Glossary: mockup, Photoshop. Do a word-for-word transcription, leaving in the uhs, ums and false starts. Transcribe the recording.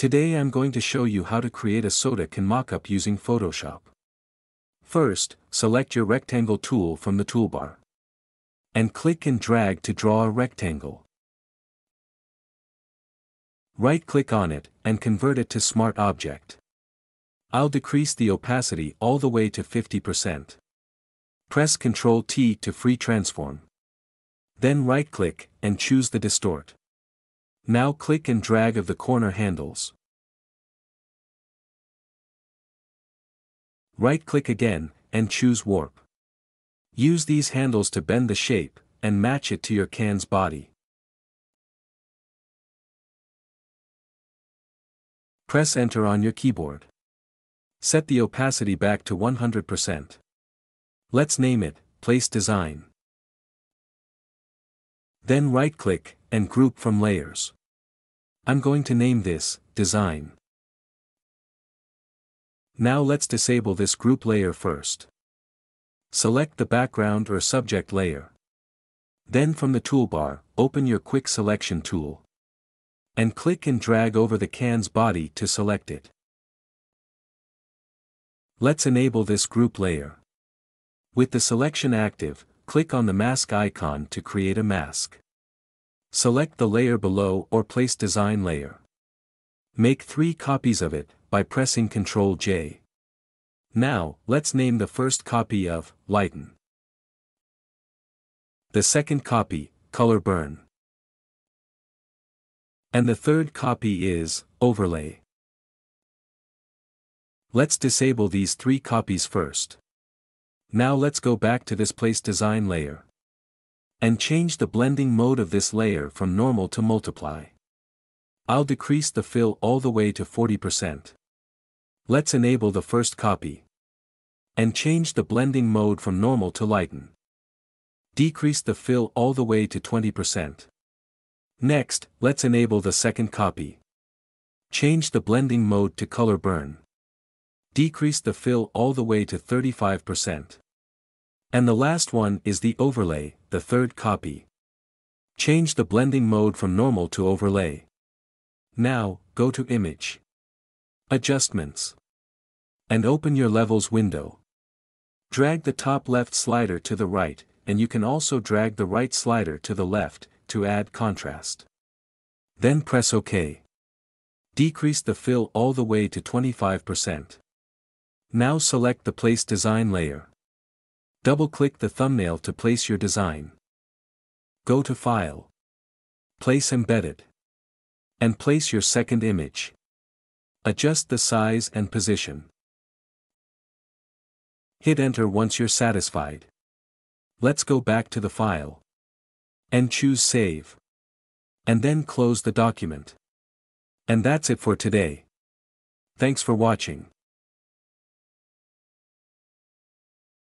Today I'm going to show you how to create a soda can mockup using Photoshop. First, select your rectangle tool from the toolbar and click and drag to draw a rectangle. Right-click on it and convert it to Smart Object. I'll decrease the opacity all the way to fifty percent. Press control T to free transform. Then right-click and choose the distort. Now click and drag of the corner handles. Right-click again, and choose warp. Use these handles to bend the shape, and match it to your can's body. Press enter on your keyboard. Set the opacity back to one hundred percent. Let's name it, Place Design. Then right-click, and group from layers. I'm going to name this Design. Now let's disable this group layer first. Select the background or subject layer. Then from the toolbar, open your Quick Selection tool. And click and drag over the can's body to select it. Let's enable this group layer. With the selection active, click on the mask icon to create a mask. Select the layer below or Place Design layer. Make three copies of it by pressing control J. Now, let's name the first copy of Lighten. The second copy, Color Burn. And the third copy is Overlay. Let's disable these three copies first. Now let's go back to this Place Design layer. And change the blending mode of this layer from Normal to Multiply. I'll decrease the fill all the way to forty percent. Let's enable the first copy. And change the blending mode from Normal to Lighten. Decrease the fill all the way to twenty percent. Next, let's enable the second copy. Change the blending mode to Color Burn. Decrease the fill all the way to thirty-five percent. And the last one is the Overlay, the third copy. Change the blending mode from Normal to Overlay. Now, go to Image, Adjustments, and open your Levels window. Drag the top left slider to the right, and you can also drag the right slider to the left, to add contrast. Then press OK. Decrease the fill all the way to twenty-five percent. Now select the Place Design layer. Double-click the thumbnail to place your design. Go to File, Place Embedded. And place your second image. Adjust the size and position. Hit enter once you're satisfied. Let's go back to the file. And choose save. And then close the document. And that's it for today. Thanks for watching.